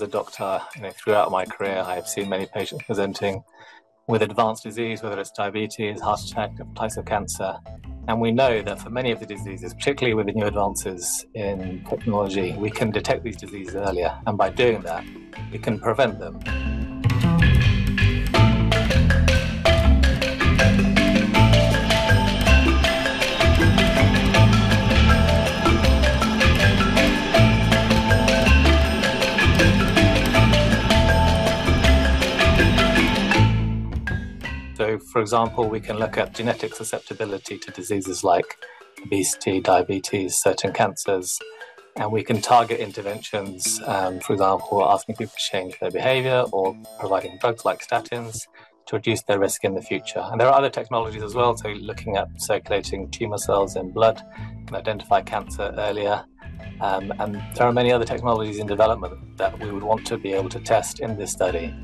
as a doctor, throughout my career, I have seen many patients presenting with advanced disease, whether it's diabetes, heart attack, different types of cancer. And we know that for many of the diseases, particularly with the new advances in technology, we can detect these diseases earlier. And by doing that, we can prevent them. So, for example, we can look at genetic susceptibility to diseases like obesity, diabetes, certain cancers, and we can target interventions, for example, asking people to change their behaviour or providing drugs like statins to reduce their risk in the future. And there are other technologies as well, so looking at circulating tumour cells in blood can identify cancer earlier. And there are many other technologies in development that we would want to be able to test in this study.